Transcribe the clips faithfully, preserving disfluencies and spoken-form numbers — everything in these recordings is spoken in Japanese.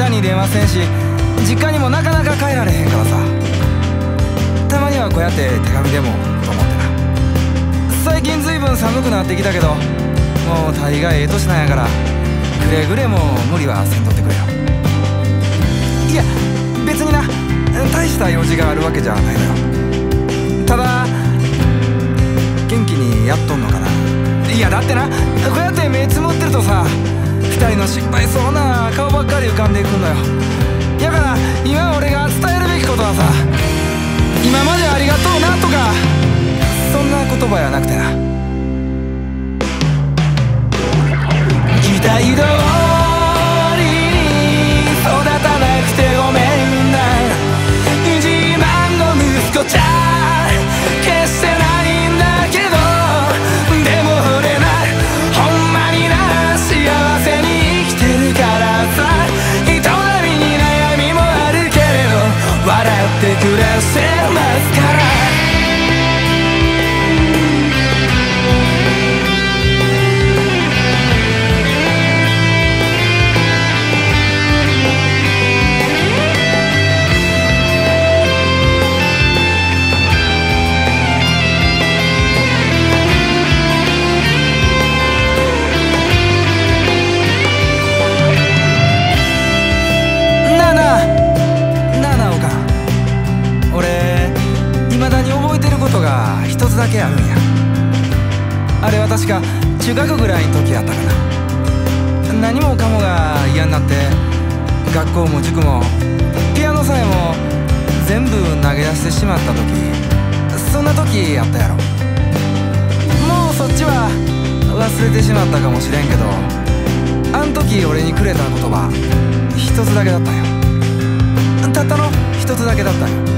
下手に出ませんし、実家にもなかなか帰られへんからさ。たまにはこうやって手紙でもと思ってな。最近ずいぶん寒くなってきたけど、もう大概ええ年なんやから、くれぐれも無理はせんとってくれよ。いや別にな、大した用事があるわけじゃないのよ。ただ元気にやっとんのかな。いやだってな、こうやって目つむってるとさ、ふたりの失敗そうな顔ばっかり浮かんでいくんだよ。やから今俺が伝えるべきことはさ、今までありがとうなとか、そんな言葉やなくてな。時代通りに育たなくてごめんな、自慢の息子じゃ決してないんだけど、でも俺なほんまにな、幸せに生きてるからさ。営みに悩みもあるけれど、笑って暮らせますから。だけあるんや。あれは確か中学ぐらいの時やったかな。何もかもが嫌になって、学校も塾もピアノさえも全部投げ出してしまった時、そんな時やったやろ。もうそっちは忘れてしまったかもしれんけど、あん時俺にくれた言葉一つだけだったんよ。たったの一つだけだったんよ。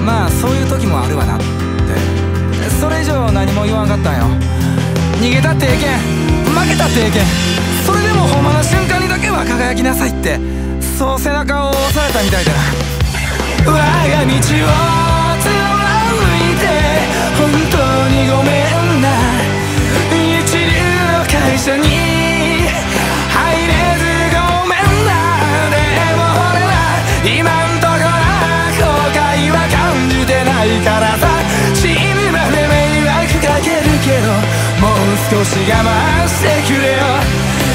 まあそういう時もあるわなって、それ以上何も言わんかったんよ。逃げたってえけん、負けたってえけん、それでもほんまの瞬間にだけは輝きなさいって、そう背中を押されたみたいだな。我が道を貫いて本当にごめんな、一流の会社に入れずごめんな、でも俺は今「チームまで迷惑かけるけど、もう少し我慢してくれよ」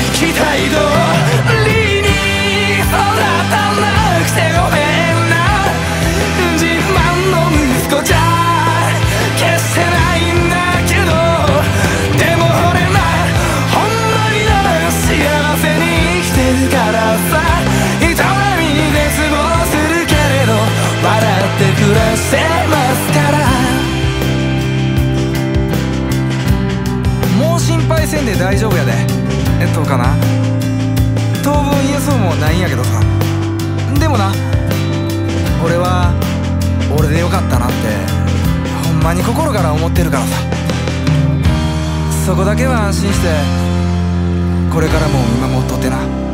「期待通りに育たなくてごめんな」「自慢の息子じゃ決してないんだけど」「でも俺なほんまにな幸せに生きてるからさ」「営みに絶望するけれど笑って暮らせますから。もう心配せんで大丈夫やで」えっとかな。当分言えそうもないんやけどさ、でもな俺は俺でよかったなってほんまに心から思ってるからさ。そこだけは安心してこれからも見守っとってな。